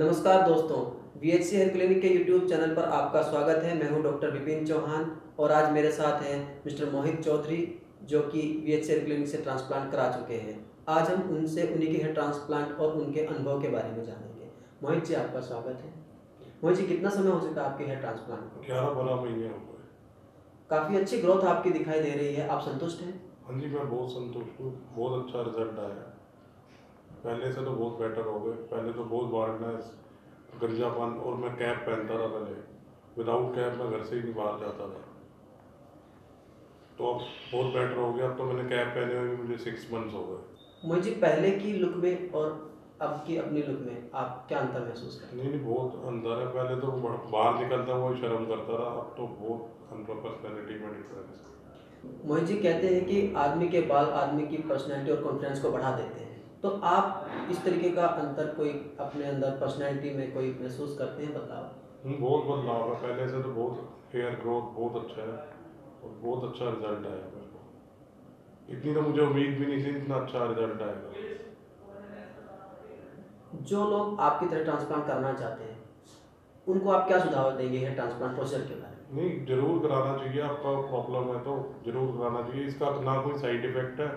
नमस्कार दोस्तों, VHC hair clinic के YouTube चैनल पर आपका स्वागत है। मैं हूं डॉक्टर विपिन चौहान और आज मेरे साथ हैं मिस्टर मोहित चौधरी, जो कि VHC हेयर क्लिनिक से ट्रांसप्लांट करा चुके हैं। आज हम उन्हीं के हेयर ट्रांसप्लांट और उनके अनुभव के बारे में जानेंगे। मोहित जी, आपका स्वागत है। मोहित जी, कितना समय हो चुका है आपके हेयर ट्रांसप्लांट को? 11-12 महीने। काफ़ी अच्छी ग्रोथ आपकी दिखाई दे रही है, आप संतुष्ट हैं? हाँ जी, मैं बहुत संतुष्ट हूँ। बहुत अच्छा रिजल्ट आया, पहले से तो बहुत बेटर हो गए। पहले तो बहुत वार्डनेस, गर्जापन, और मैं कैप पहनता था। पहले विदाउट कैप मैं घर से ही नहीं बाहर जाता था, तो अब बहुत बेटर हो गया। अब तो मैंने कैप पहने हुए मुझे 6 महीने हो गए। मुझे पहले की लुक में और अब की अपनी लुक में आप क्या अंतर महसूस करते हैं? नहीं, बहुत अंतर है। पहले तो बाहर निकलता हुआ शर्म करता था, अब तो बहुत अंतर पर्सनैलिटी में डिफरेंस है। मोहित जी कहते हैं कि आदमी के बाल आदमी की पर्सनैलिटी और कॉन्फिडेंस को बढ़ा देते हैं, तो आप इस तरीके का अंतर कोई अपने अंदर पर्सनैलिटी में कोई महसूस करते हैं? बताओ। बहुत बदलाव है, पहले से तो बहुत हेयर ग्रोथ बहुत अच्छा है और बहुत अच्छा रिजल्ट आया मेरे को। इतनी तो मुझे उम्मीद भी नहीं थी इतना अच्छा रिजल्ट आएगा। जो लोग आपकी तरह ट्रांसप्लांट करना चाहते हैं उनको आप क्या सुझाव देंगे हेयर ट्रांसप्लांट प्रोसेस के बारे में? नहीं, जरूर कराना चाहिए। आपका प्रॉब्लम है तो जरूर कराना चाहिए। इसका ना कोई साइड इफेक्ट है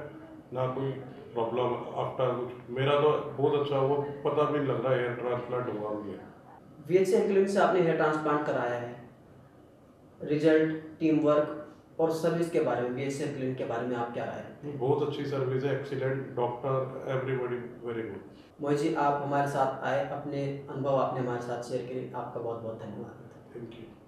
ना कोई प्रॉब्लम आफ्टर। मेरा तो बहुत अच्छा हुआ, पता भी नहीं लग रहा हेयर ट्रांसप्लांट हुआ भी है। VHC हेयर क्लिनिक से आपने हेयर ट्रांसप्लांट कराया है, रिजल्ट, टीम वर्क और सर्विस के बारे में, VHC हेयर क्लिनिक के बारे में आप क्या राय है? बहुत अच्छी सर्विस है, excellent doctor, everybody very good. Mohit ji, आप हमारे साथ आए, अपने अनुभव आपने हमारे साथ शेयर किए, आपका बहुत बहुत धन्यवाद। Thank you.